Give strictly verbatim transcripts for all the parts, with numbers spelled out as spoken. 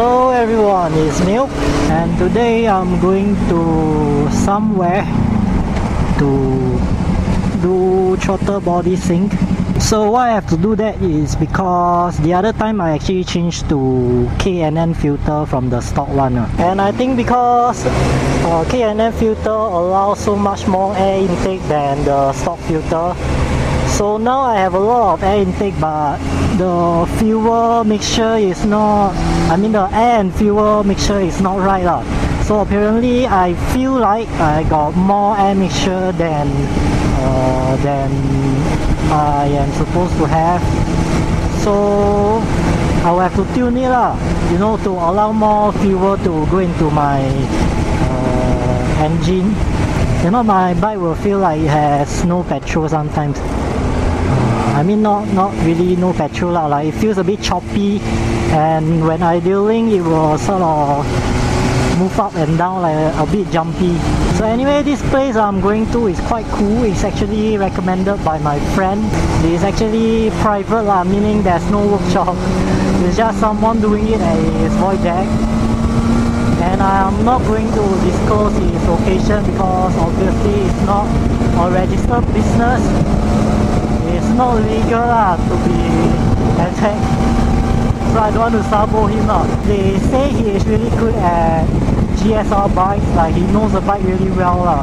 Hello everyone, it's Milk, and today I'm going to somewhere to do throttle body sync. So why I have to do that is because the other time I actually changed to K and N filter from the stock one, and I think because uh, K and N filter allows so much more air intake than the stock filter. So now I have a lot of air intake, but the fuel mixture is not, I mean the air and fuel mixture is not right lah. So apparently I feel like I got more air mixture than uh, than I am supposed to have. So I will have to tune it lah, you know, to allow more fuel to go into my uh, engine. You know, my bike will feel like it has no petrol sometimes. I mean not, not really no petrol lah, like it feels a bit choppy, and when idling it will sort of move up and down like a, a bit jumpy. So anyway, this place I'm going to is quite cool. It's actually recommended by my friend. It's actually private lah, meaning there's no workshop. It's just someone doing it at his void deck. And I'm not going to disclose its location because obviously it's not a registered business. It's not legal lah to be attacked, so I don't want to sabo him lah. They say he is really good at G S R bikes, like he knows the bike really well lah.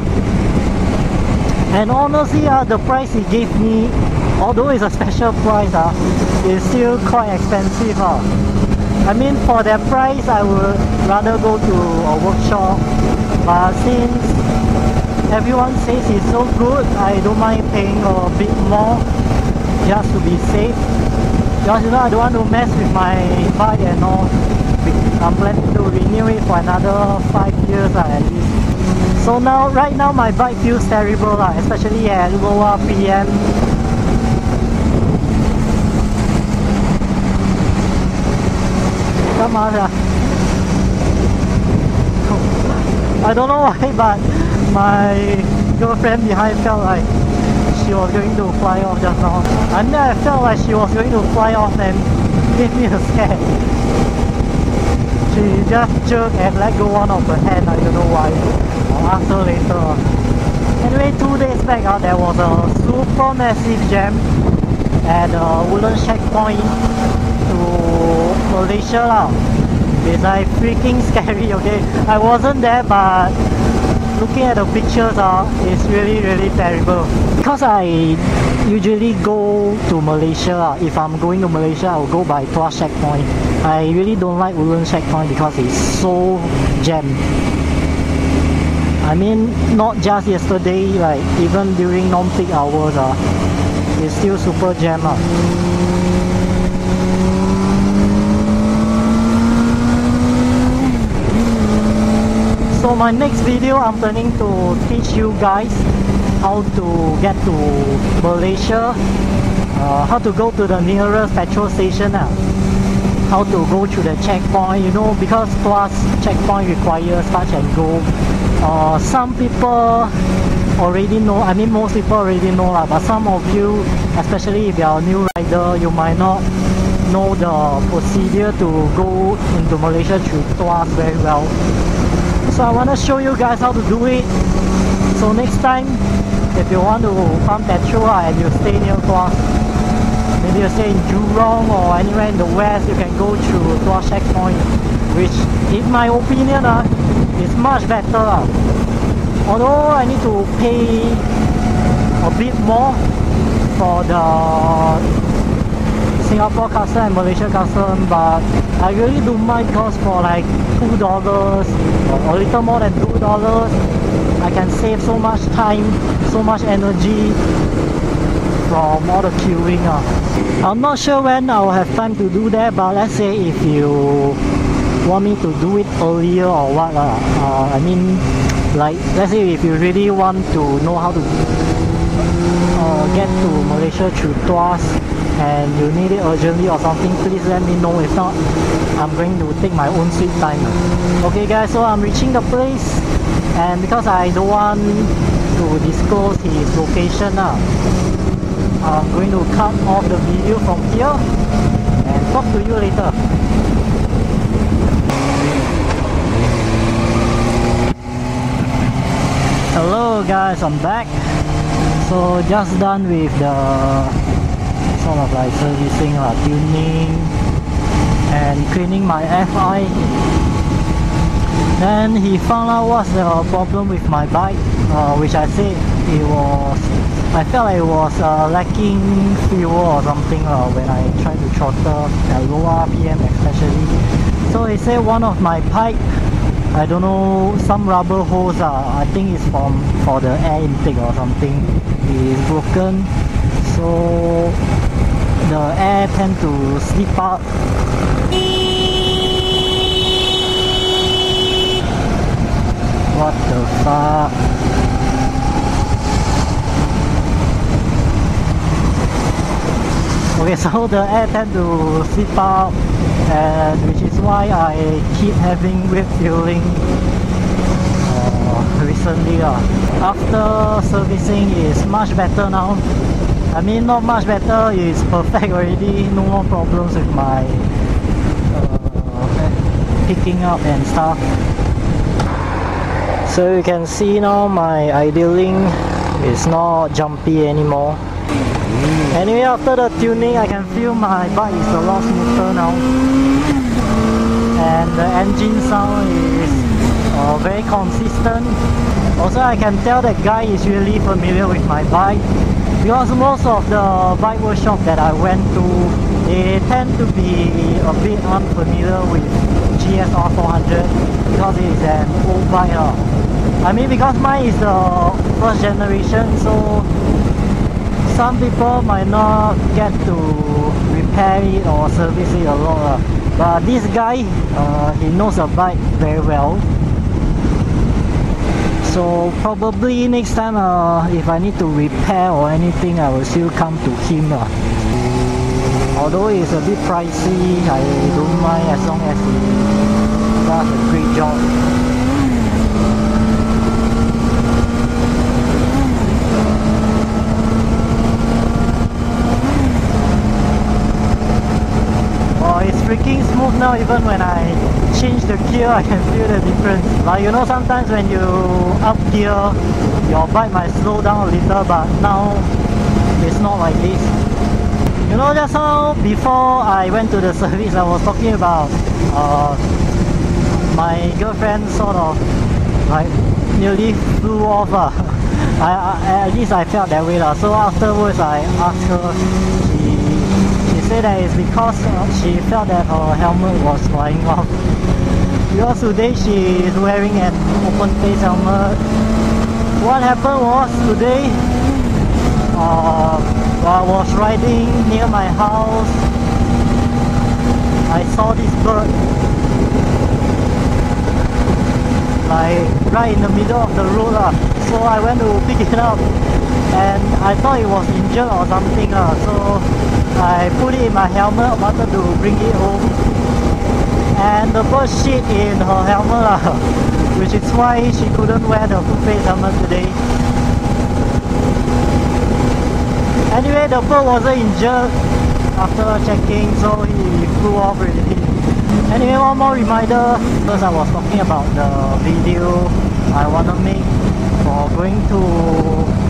And honestly uh, the price he gave me, although it's a special price, uh, it's still quite expensive uh. I mean for that price I would rather go to a workshop, but since everyone says it's so good, I don't mind paying a bit more just to be safe. Because you know, I don't want to mess with my bike and all. I'm planning to renew it for another five years uh, at least. So now, right now my bike feels terrible uh, especially at lower P M. Come on uh. I don't know why, but my girlfriend behind felt like she was going to fly off just now. I mean, I felt like she was going to fly off and gave me a scare. She just jerked and let go one of her hand, I don't know why. I'll ask her later. Anyway, two days back uh, there was a super massive jam at uh, Woodlands Checkpoint to Malaysia lah. It's like freaking scary, okay? I wasn't there, but looking at the pictures, uh, it's really really terrible. Because I usually go to Malaysia, uh, if I'm going to Malaysia, I'll go by Tuas Checkpoint. I really don't like Woodlands Checkpoint because it's so jammed. I mean, not just yesterday, like even during non-peak hours, uh, it's still super jammed. Uh. So my next video, I'm planning to teach you guys how to get to Malaysia, uh, how to go to the nearest petrol station, uh, how to go to the checkpoint, you know, because Tuas Checkpoint requires touch and go. Uh, some people already know, I mean most people already know, uh, but some of you, especially if you are a new rider, you might not know the procedure to go into Malaysia through Tuas very well. So I want to show you guys how to do it. So next time, if you want to pump petrol and you stay near Tuas, maybe you stay in Jurong or anywhere in the west, you can go to Tuas Checkpoint, which in my opinion uh, is much better. Uh. Although I need to pay a bit more for the Singapore custom and Malaysia custom, but I really don't mind, because for like two dollars, a little more than two dollars, I can save so much time, so much energy from all the queuing uh. I'm not sure when I'll have time to do that, but let's say if you want me to do it earlier or what uh, uh, I mean, like let's say if you really want to know how to uh, get to Malaysia through Tuas and you need it urgently or something, please let me know. If not, I'm going to take my own sweet time. Okay guys, so I'm reaching the place, and because I don't want to disclose his location, uh, I'm going to cut off the video from here and talk to you later. Hello guys, I'm back. So just done with the sort of like servicing, uh, tuning and cleaning my F I. Then he found out what's the problem with my bike, uh, which I said it was, I felt like it was uh, lacking fuel or something uh, when I tried to throttle at low R P M especially. So he said one of my pipe, I don't know, some rubber hose, uh, I think it's from for the air intake or something, is broken, so the air tend to slip out. What the fuck? Okay, so the air tend to slip out, and which is why I keep having weird feeling uh, recently. Uh. After servicing is much better now. I mean, not much better, it's perfect already, no more problems with my uh, picking up and stuff. So you can see now my idling is not jumpy anymore. Anyway, after the tuning, I can feel my bike is a lot smoother now, and the engine sound is uh, very consistent. Also, I can tell that guy is really familiar with my bike, because most of the bike workshop that I went to, they tend to be a bit unfamiliar with G S R four hundred, because it is an old bike. I mean, because mine is the first generation, so some people might not get to repair it or service it a lot, uh. but this guy, uh, he knows a bike very well. So probably next time, uh, if I need to repair or anything, I will still come to him. Uh. Although it's a bit pricey, I don't mind as long as he does a great job. It's freaking smooth now. Even when I change the gear, I can feel the difference. Like, you know, sometimes when you up gear, your bike might slow down a little, but now it's not like this. You know, just how before I went to the service, I was talking about uh, my girlfriend sort of like nearly flew off. Uh. I, I, at least I felt that way. Uh. So afterwards, I asked her, say that it's because she felt that her helmet was flying off. Because today she is wearing an open face helmet. What happened was today, uh, while I was riding near my house, I saw this bird, like right in the middle of the road. Uh, so I went to pick it up, and I thought it was injured or something. Uh, so I put it in my helmet, wanted to bring it home, and the bird shit in her helmet, uh, which is why she couldn't wear the full face helmet today. Anyway, the bird wasn't injured after checking, so he flew off already. Anyway, one more reminder. First, I was talking about the video I want to make for going to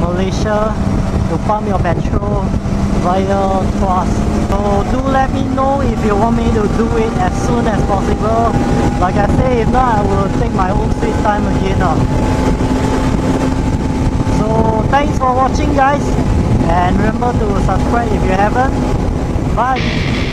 Malaysia to pump your petrol via Tuas. So do let me know if you want me to do it as soon as possible. Like I say, if not, I will take my own sweet time again. Uh. So thanks for watching guys, and remember to subscribe if you haven't. Bye!